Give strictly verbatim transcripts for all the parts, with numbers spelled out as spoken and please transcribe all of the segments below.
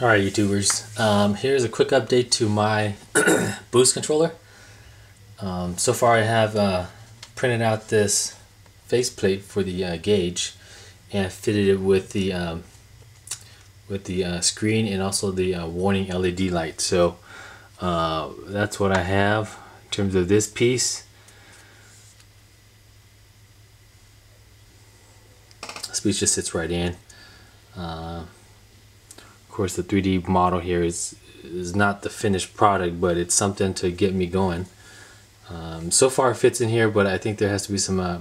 Alright, YouTubers, um, here's a quick update to my Boost controller. Um, so far I have uh, printed out this faceplate for the uh, gauge and fitted it with the um, with the uh, screen and also the uh, warning L E D light. So uh, that's what I have in terms of this piece. This piece just sits right in. Uh, Of course, the three D model here is is not the finished product, but it's something to get me going. Um, so far it fits in here, but I think there has to be some uh,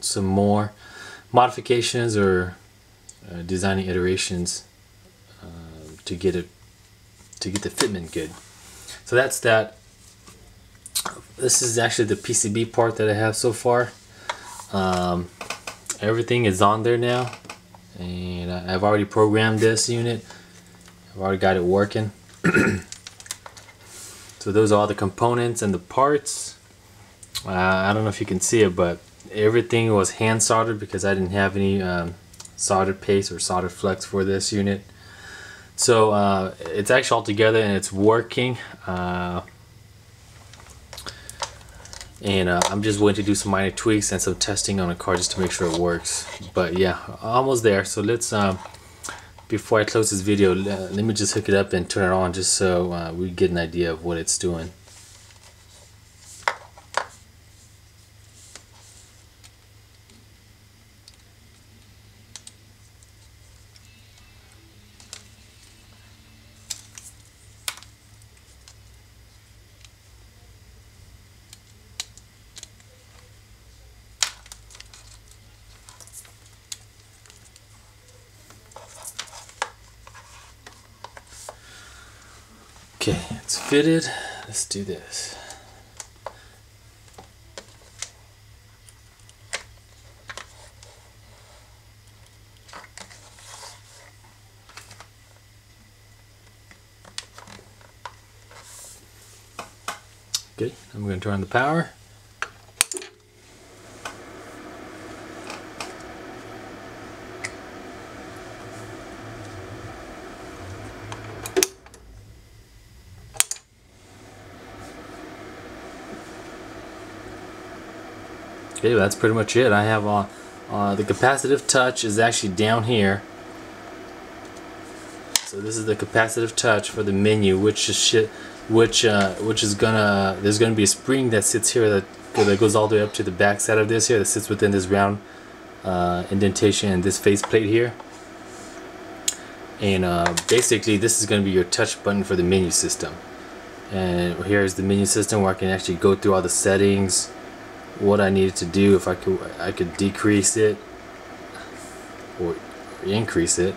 some more modifications or uh, designing iterations uh, to get it to get the fitment good. So that's that. This is actually the P C B part that I have so far. Um, everything is on there now, and I've already programmed this unit. I've already got it working. So those are all the components and the parts. Uh, I don't know if you can see it, but everything was hand soldered because I didn't have any um, solder paste or solder flux for this unit. So uh, it's actually all together and it's working. Uh, and uh, I'm just willing to do some minor tweaks and some testing on a car just to make sure it works. But yeah, almost there. So let's. Um, Before I close this video, uh, let me just hook it up and turn it on just so uh, we get an idea of what it's doing. Okay, it's fitted. Let's do this. Okay, I'm going to turn on the power. Okay, well that's pretty much it. I have uh, uh, the capacitive touch is actually down here. So this is the capacitive touch for the menu, which is shit, which uh, which is gonna there's gonna be a spring that sits here that that goes all the way up to the back side of this here that sits within this round uh, indentation and this face plate here. And uh, basically this is gonna be your touch button for the menu system. And here's the menu system where I can actually go through all the settings. What I needed to do, if I could, I could decrease it or increase it.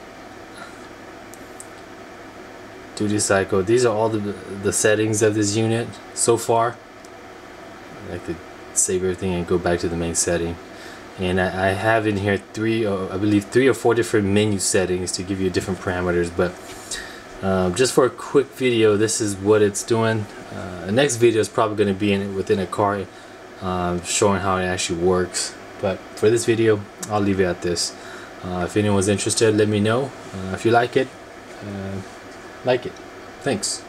Duty cycle. These are all the the settings of this unit so far. I could save everything and go back to the main setting. And I, I have in here three, or I believe three or four different menu settings to give you different parameters. But um, just for a quick video, this is what it's doing. Uh, the next video is probably going to be in within a car. Um, showing how it actually works, but for this video I'll leave it at this. Uh, if anyone's interested, let me know. Uh, if you like it, uh, like it. Thanks.